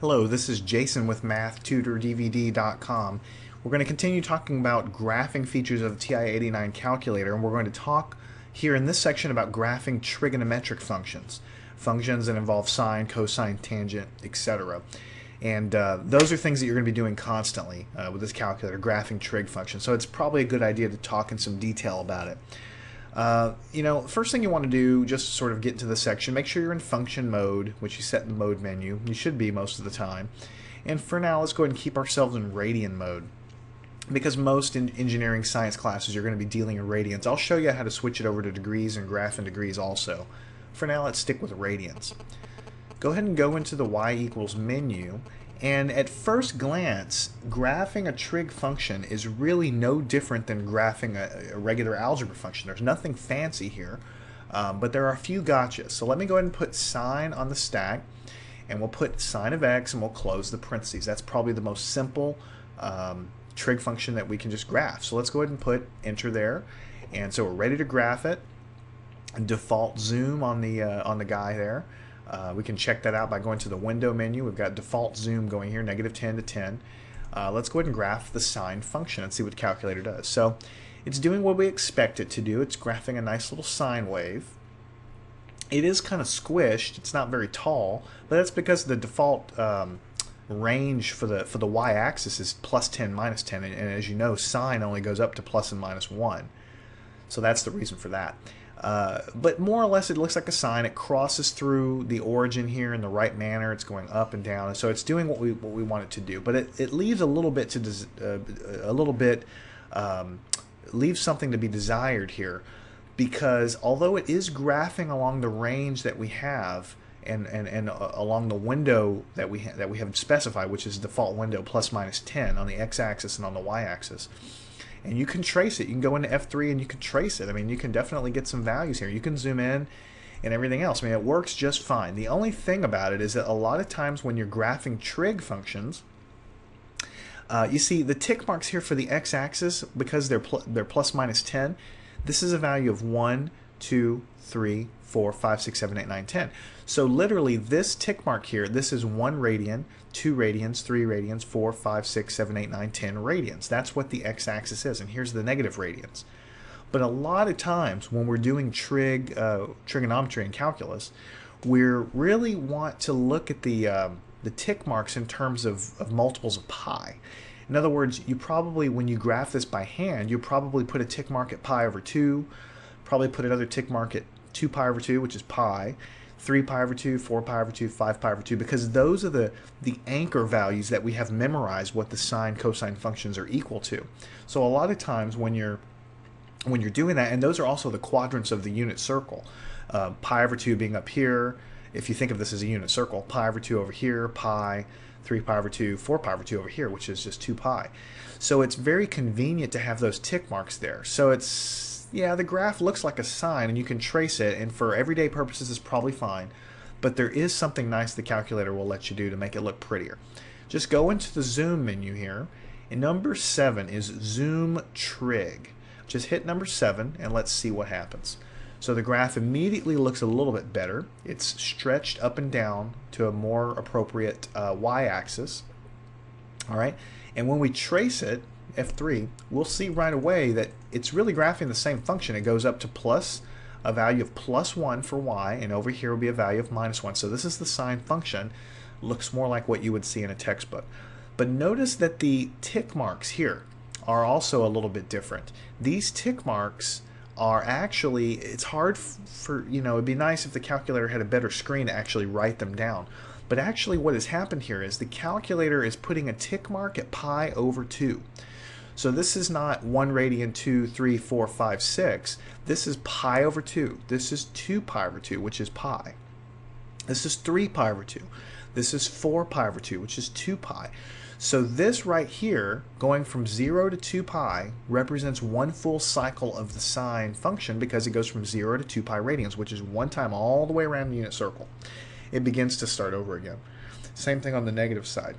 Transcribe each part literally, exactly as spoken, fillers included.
Hello, this is Jason with Math Tutor D V D dot com. We're going to continue talking about graphing features of the T I eighty-nine calculator, and we're going to talk here in this section about graphing trigonometric functions, functions that involve sine, cosine, tangent, et cetera. And uh, those are things that you're going to be doing constantly uh, with this calculator, graphing trig functions. So it's probably a good idea to talk in some detail about it. Uh, you know, first thing you want to do, just to sort of get into the section, make sure you're in function mode, which you set in the mode menu. You should be most of the time. And for now, let's go ahead and keep ourselves in radian mode, because most in engineering science classes you're going to be dealing in radians. I'll show you how to switch it over to degrees and graph in degrees also. For now, let's stick with radians. Go ahead and go into the Y equals menu. And at first glance, graphing a trig function is really no different than graphing a, a regular algebra function. There's nothing fancy here, um, but there are a few gotchas. So let me go ahead and put sine on the stack, and we'll put sine of x, and we'll close the parentheses. That's probably the most simple um, trig function that we can just graph. So let's go ahead and put enter there, and so we're ready to graph it. Default zoom on the uh, on the guy there. Uh, we can check that out by going to the window menu. We've got default zoom going here, negative ten to ten. Uh, let's go ahead and graph the sine function and see what the calculator does. So it's doing what we expect it to do. It's graphing a nice little sine wave. It is kind of squished. It's not very tall, but that's because the default um, range for the for the y-axis is plus ten, minus ten, and, and as you know, sine only goes up to plus and minus one. So that's the reason for that. Uh, but more or less it looks like a sine. It crosses through the origin here in the right manner. It's going up and down, and so it's doing what we what we want it to do, but it, it leaves a little bit to des uh, a little bit um, leaves something to be desired here, because although it is graphing along the range that we have and and, and uh, along the window that we ha that we have specified, which is default window plus minus ten on the x-axis and on the y-axis. And you can trace it. You can go into F three and you can trace it. I mean, you can definitely get some values here. You can zoom in and everything else. I mean, it works just fine. The only thing about it is that a lot of times when you're graphing trig functions, uh, you see the tick marks here for the x-axis, because they're, pl they're plus minus ten. This is a value of one, two, three, four, five, six, seven, eight, nine, ten. So literally this tick mark here, this is one radian, two radians, three radians, four, five, six, seven, eight, nine, ten radians. That's what the x-axis is, and here's the negative radians. But a lot of times when we're doing trig, uh, trigonometry and calculus, we really want to look at the, um, the tick marks in terms of, of multiples of pi. In other words, you probably, when you graph this by hand, you probably put a tick mark at pi over two, probably put another tick mark at two pi over two, which is pi, three pi over two, four pi over two, five pi over two, because those are the, the anchor values that we have memorized what the sine, cosine functions are equal to. So a lot of times when you're, when you're doing that, and those are also the quadrants of the unit circle, uh, pi over two being up here, if you think of this as a unit circle, pi over two over here, pi, three pi over two, four pi over two over here, which is just two pi. So it's very convenient to have those tick marks there. So it's, yeah, the graph looks like a sine, and you can trace it, and for everyday purposes it's probably fine, but there is something nice the calculator will let you do to make it look prettier. Just go into the zoom menu here, and number seven is zoom trig. Just hit number seven, and let's see what happens. So the graph immediately looks a little bit better. It's stretched up and down to a more appropriate uh, y-axis. All right, and when we trace it, F three, we'll see right away that it's really graphing the same function. It goes up to plus, a value of plus one for y, and over here will be a value of minus one. So this is the sine function. Looks more like what you would see in a textbook. But notice that the tick marks here are also a little bit different. These tick marks are actually, it's hard for, you know, it'd be nice if the calculator had a better screen to actually write them down. But actually what has happened here is the calculator is putting a tick mark at pi over two. So this is not one radian, two, three, four, five, six. This is pi over two. This is two pi over two, which is pi. This is three pi over two. This is four pi over two, which is two pi. So this right here, going from zero to two pi, represents one full cycle of the sine function, because it goes from zero to two pi radians, which is one time all the way around the unit circle. It begins to start over again. Same thing on the negative side.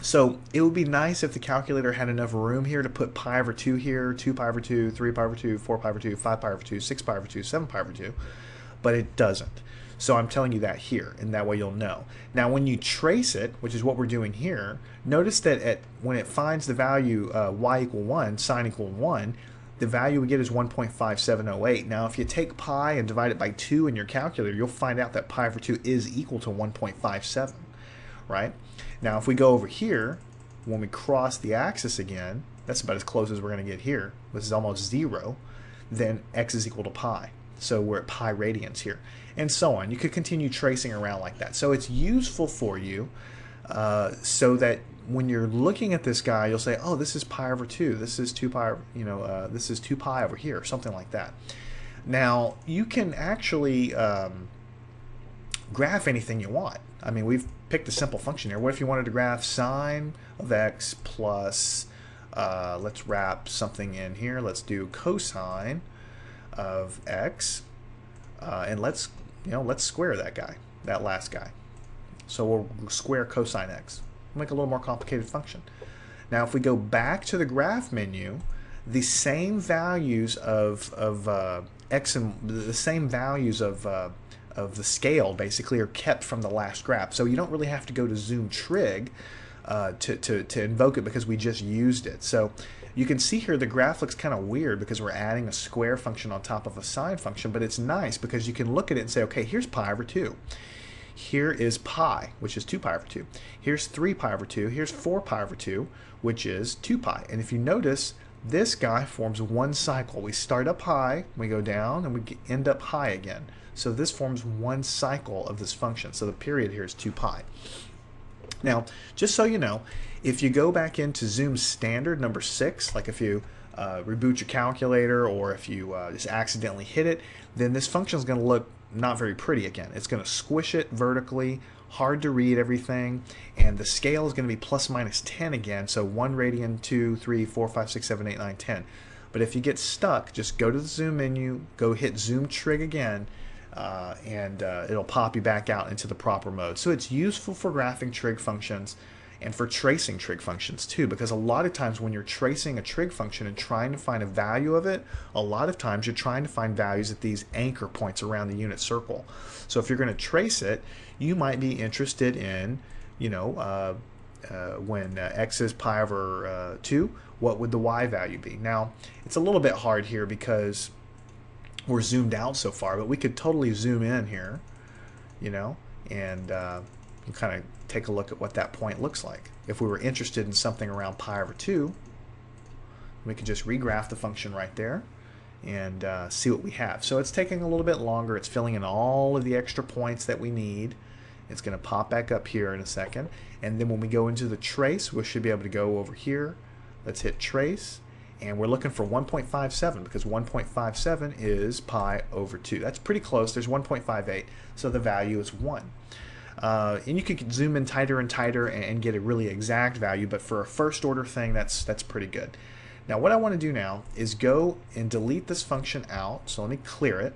So it would be nice if the calculator had enough room here to put pi over two here, two pi over two, three pi over two, four pi over two, five pi over two, six pi over two, seven pi over two, but it doesn't. So I'm telling you that here, and that way you'll know. Now when you trace it, which is what we're doing here, notice that at, when it finds the value uh, y equal one, sine equal one, the value we get is one point five seven zero eight. Now if you take pi and divide it by two in your calculator, you'll find out that pi over two is equal to one point five seven, right? Now if we go over here, when we cross the axis again, that's about as close as we're going to get here. This is almost zero. Then x is equal to pi. So we're at pi radians here, and so on. You could continue tracing around like that. So it's useful for you uh, so that when you're looking at this guy, you'll say, oh, this is pi over two. This is two pi, you know, uh, this is two pi over here, or something like that. Now, you can actually um, graph anything you want. I mean, we've picked a simple function here. What if you wanted to graph sine of x plus, uh, let's wrap something in here. Let's do cosine of x, uh, and let's, you know, let's square that guy, that last guy. So we'll square cosine x. We'll make a little more complicated function. Now, if we go back to the graph menu, the same values of of uh, x and the same values of uh, of the scale basically are kept from the last graph. So you don't really have to go to zoom trig uh, to, to to invoke it, because we just used it. So you can see here the graph looks kind of weird because we're adding a square function on top of a sine function, but it's nice because you can look at it and say, okay, here's pi over two. Here is pi, which is two pi over two. Here's three pi over two. Here's four pi over two, which is two pi. And if you notice, this guy forms one cycle. We start up high, we go down, and we end up high again. So this forms one cycle of this function. So the period here is two pi. Now, just so you know, if you go back into Zoom Standard number six, like if you uh, reboot your calculator, or if you uh, just accidentally hit it, then this function is going to look not very pretty again. It's going to squish it vertically, hard to read everything, and the scale is going to be plus minus ten again, so one radian, two, three, four, five, six, seven, eight, nine, ten. But if you get stuck, just go to the Zoom menu, go hit Zoom Trig again, Uh, and uh, it'll pop you back out into the proper mode. So it's useful for graphing trig functions and for tracing trig functions too, because a lot of times when you're tracing a trig function and trying to find a value of it, a lot of times you're trying to find values at these anchor points around the unit circle. So if you're going to trace it, you might be interested in, you know, uh, uh, when uh, x is pi over uh, two, what would the y value be? Now, it's a little bit hard here because we're zoomed out so far, but we could totally zoom in here, you know, and uh, kind of take a look at what that point looks like. If we were interested in something around pi over two, we could just regraph the function right there and uh, see what we have. So it's taking a little bit longer. It's filling in all of the extra points that we need. It's going to pop back up here in a second. And then when we go into the trace, we should be able to go over here. Let's hit trace. And we're looking for one point five seven, because one point five seven is pi over two. That's pretty close. There's one point five eight, so the value is one. Uh, and you can zoom in tighter and tighter and get a really exact value, but for a first order thing, that's, that's pretty good. Now what I want to do now is go and delete this function out. So let me clear it.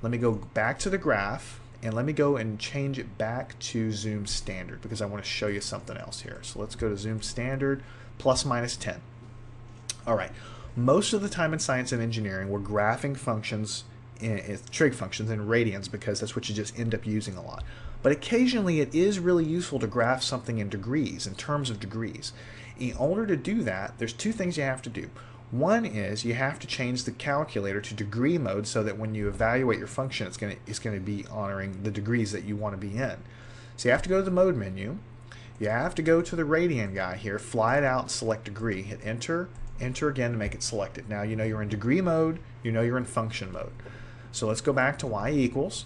Let me go back to the graph, and let me go and change it back to Zoom Standard, because I want to show you something else here. So let's go to Zoom Standard plus minus ten. All right, most of the time in science and engineering, we're graphing functions, in, in, trig functions and radians, because that's what you just end up using a lot. But occasionally it is really useful to graph something in degrees, in terms of degrees. In order to do that, there's two things you have to do. One is you have to change the calculator to degree mode so that when you evaluate your function, it's going to, it's going to be honoring the degrees that you want to be in. So you have to go to the mode menu. You have to go to the radian guy here, fly it out, select degree, hit enter, enter again to make it selected. Now you know you're in degree mode, you know you're in function mode. So let's go back to y equals.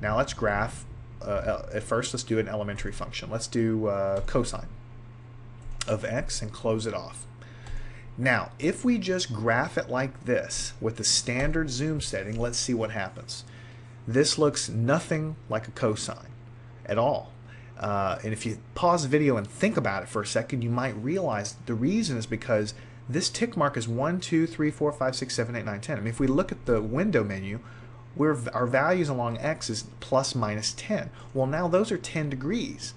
Now let's graph, uh, at first let's do an elementary function. Let's do uh, cosine of x and close it off. Now if we just graph it like this with the standard zoom setting, let's see what happens. This looks nothing like a cosine at all. Uh, and if you pause the video and think about it for a second, you might realize the reason is because this tick mark is one, two, three, four, five, six, seven, eight, nine, ten. I mean, if we look at the window menu, where our values along x is plus minus ten. Well, now those are ten degrees.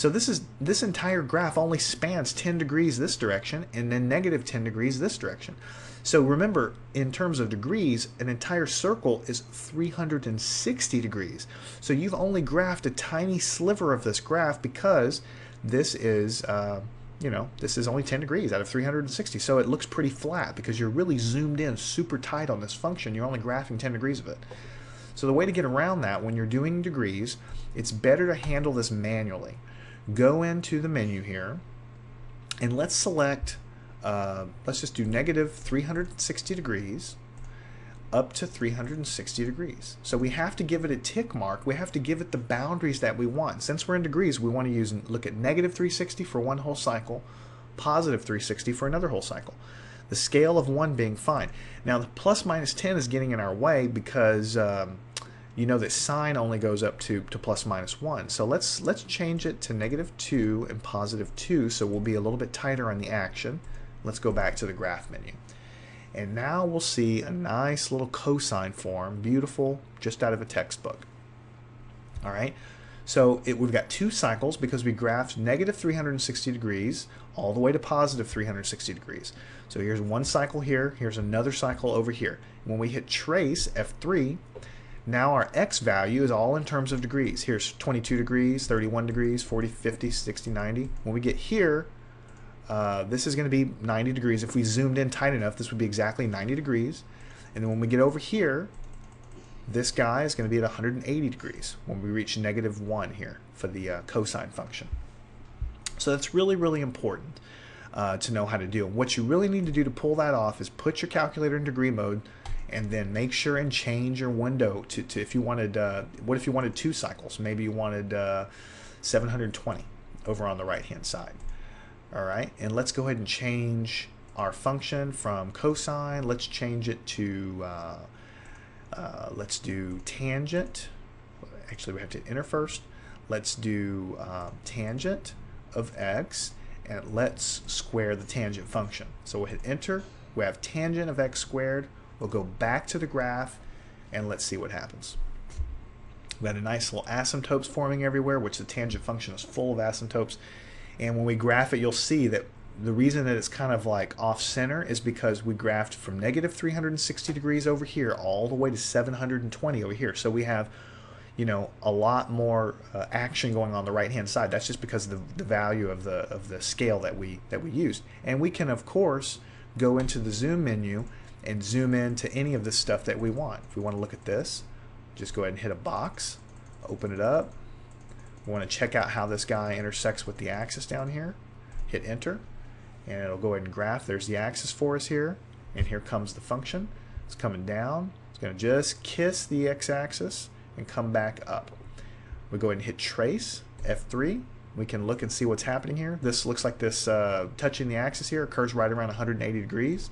So this is this entire graph only spans ten degrees this direction and then negative ten degrees this direction. So remember, in terms of degrees, an entire circle is three hundred sixty degrees. So you've only graphed a tiny sliver of this graph because this is uh, you know, this is only ten degrees out of three hundred sixty, so it looks pretty flat because you're really zoomed in super tight on this function. You're only graphing ten degrees of it. So the way to get around that when you're doing degrees, it's better to handle this manually. Go into the menu here, and let's select, uh, let's just do negative three hundred sixty degrees up to three hundred sixty degrees. So we have to give it a tick mark. We have to give it the boundaries that we want. Since we're in degrees, we want to use look at negative three sixty for one whole cycle, positive three sixty for another whole cycle. The scale of one being fine. Now the plus minus ten is getting in our way because um, you know that sine only goes up to, to plus minus one. So let's let's change it to negative two and positive two, so we'll be a little bit tighter on the action. Let's go back to the graph menu. And now we'll see a nice little cosine form, beautiful, just out of a textbook. All right, so it, we've got two cycles because we graphed negative three hundred sixty degrees all the way to positive three hundred sixty degrees. So here's one cycle here, here's another cycle over here. When we hit trace, F three, now our x value is all in terms of degrees. Here's twenty-two degrees, thirty-one degrees, forty, fifty, sixty, ninety. When we get here, Uh, this is going to be ninety degrees. If we zoomed in tight enough, this would be exactly ninety degrees. And then when we get over here, this guy is going to be at one hundred eighty degrees when we reach negative one here for the uh, cosine function. So that's really, really important uh, to know how to do. And what you really need to do to pull that off is put your calculator in degree mode and then make sure and change your window to, to if you wanted, uh, what if you wanted two cycles? Maybe you wanted uh, seven hundred twenty over on the right-hand side. All right, and let's go ahead and change our function from cosine. Let's change it to, uh, uh, let's do tangent. Actually, we have to enter first. Let's do uh, tangent of x, and let's square the tangent function. So we'll hit enter. We have tangent of x squared. We'll go back to the graph, and let's see what happens. We've got a nice little asymptotes forming everywhere, which the tangent function is full of asymptotes. And when we graph it, you'll see that the reason that it's kind of like off-center is because we graphed from negative three hundred sixty degrees over here all the way to seven hundred twenty over here. So we have, you know, a lot more uh, action going on the right-hand side. That's just because of the, the value of the of the scale that we that we used. And we can, of course, go into the zoom menu and zoom in to any of the stuff that we want. If we want to look at this, just go ahead and hit a box, open it up. We want to check out how this guy intersects with the axis down here. Hit enter, and it'll go ahead and graph. There's the axis for us here, and here comes the function. It's coming down. It's going to just kiss the x-axis and come back up. We go ahead and hit trace, F three. We can look and see what's happening here. This looks like this uh, touching the axis here occurs right around one hundred eighty degrees.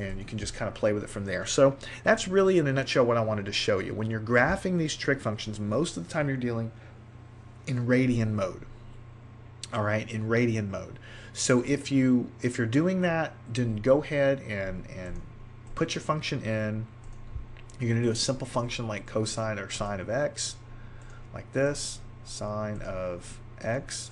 And you can just kind of play with it from there. So that's really, in a nutshell, what I wanted to show you. When you're graphing these trig functions, most of the time you're dealing in radian mode. All right, in radian mode. So if you if you're doing that, then go ahead and and put your function in. You're going to do a simple function like cosine or sine of x, like this, sine of x,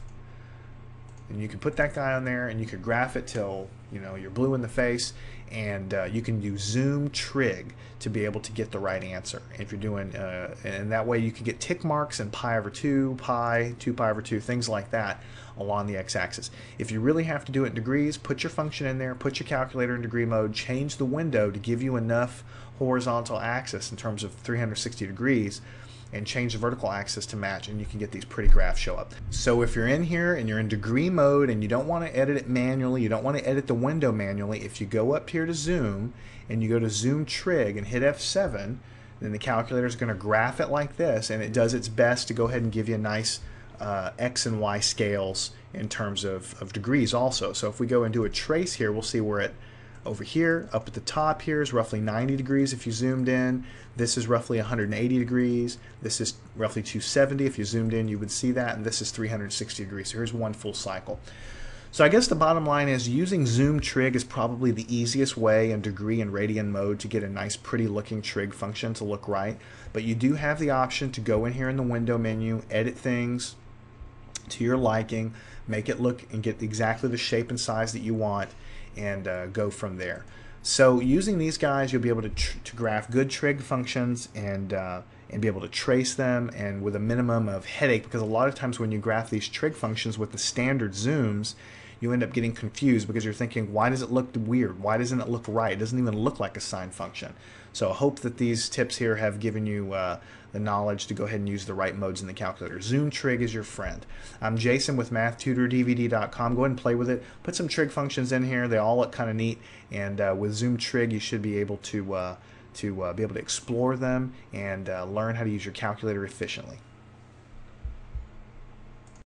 and you can put that guy on there, and you could graph it till you know you're blue in the face, and uh, you can do zoom trig to be able to get the right answer. If you're doing, uh, and that way you can get tick marks and pi over two, pi, two pi over two, things like that along the x-axis. If you really have to do it in degrees, put your function in there, put your calculator in degree mode, change the window to give you enough horizontal axis in terms of three hundred sixty degrees, and change the vertical axis to match, and you can get these pretty graphs show up. So if you're in here and you're in degree mode and you don't want to edit it manually, you don't want to edit the window manually, if you go up here to zoom and you go to zoom trig and hit F seven, then the calculator is going to graph it like this, and it does its best to go ahead and give you a nice uh, X and Y scales in terms of, of degrees also. So if we go and do a trace here, we'll see we're at over here, up at the top here is roughly ninety degrees if you zoomed in. This is roughly one hundred eighty degrees. This is roughly two seventy. If you zoomed in, you would see that. And this is three hundred sixty degrees. So here's one full cycle. So I guess the bottom line is using zoom trig is probably the easiest way in degree and radian mode to get a nice pretty looking trig function to look right. But you do have the option to go in here in the window menu, edit things, to your liking, make it look and get exactly the shape and size that you want, and uh, go from there. So using these guys, you'll be able to, tr to graph good trig functions and, uh, and be able to trace them, and with a minimum of headache, because a lot of times when you graph these trig functions with the standard zooms, you end up getting confused because you're thinking, why does it look weird? Why doesn't it look right? It doesn't even look like a sine function. So I hope that these tips here have given you uh, the knowledge to go ahead and use the right modes in the calculator. Zoom Trig is your friend. I'm Jason with Math Tutor D V D dot com. Go ahead and play with it. Put some trig functions in here. They all look kind of neat. And uh, with Zoom Trig, you should be able to, uh, to uh, be able to explore them and uh, learn how to use your calculator efficiently.